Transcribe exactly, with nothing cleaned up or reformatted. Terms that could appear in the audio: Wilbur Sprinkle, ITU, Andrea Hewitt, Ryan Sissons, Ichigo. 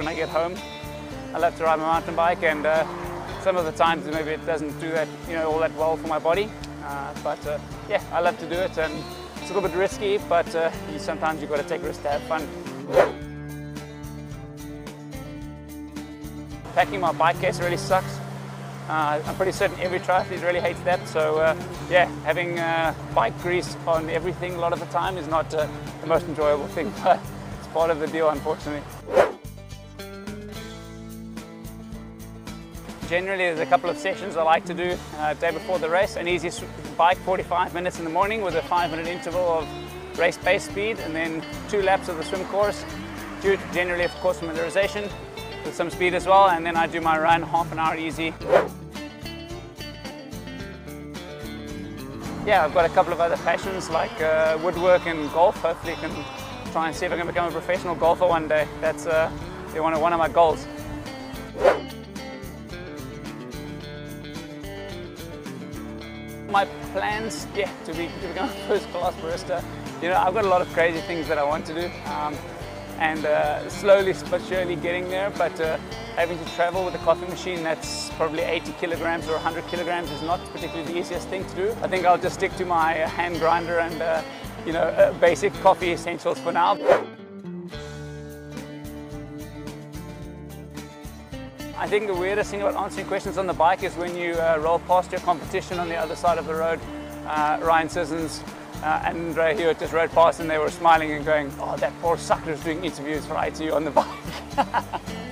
when I get home. I love to ride my mountain bike, and uh, some of the times maybe it doesn't do that, you know, all that well for my body. Uh, but uh, yeah, I love to do it, and it's a little bit risky, but uh, you, sometimes you've got to take risks to have fun. Packing my bike case really sucks. Uh, I'm pretty certain every triathlete really hates that, so uh, yeah, having uh, bike grease on everything a lot of the time is not uh, the most enjoyable thing, but it's part of the deal, unfortunately. Generally, there's a couple of sessions I like to do uh, the day before the race. An easy bike, forty-five minutes in the morning with a five minute interval of race pace speed, and then two laps of the swim course, two generally of course familiarization with some speed as well, and then I do my run, half an hour easy. Yeah, I've got a couple of other passions like uh, woodwork and golf. Hopefully I can try and see if I can become a professional golfer one day. That's uh, one of my goals. My plans, yeah, to, be, to become a first-class barista. You know, I've got a lot of crazy things that I want to do, um, and uh, slowly but surely getting there. But uh, having to travel with a coffee machine that's probably eighty kilograms or one hundred kilograms is not particularly the easiest thing to do. I think I'll just stick to my hand grinder and, uh, you know, uh, basic coffee essentials for now. I think the weirdest thing about answering questions on the bike is when you uh, roll past your competition on the other side of the road. Uh, Ryan Sissons uh, and Andrea Hewitt just rode past, and they were smiling and going, "Oh, that poor sucker's doing interviews for I T U on the bike."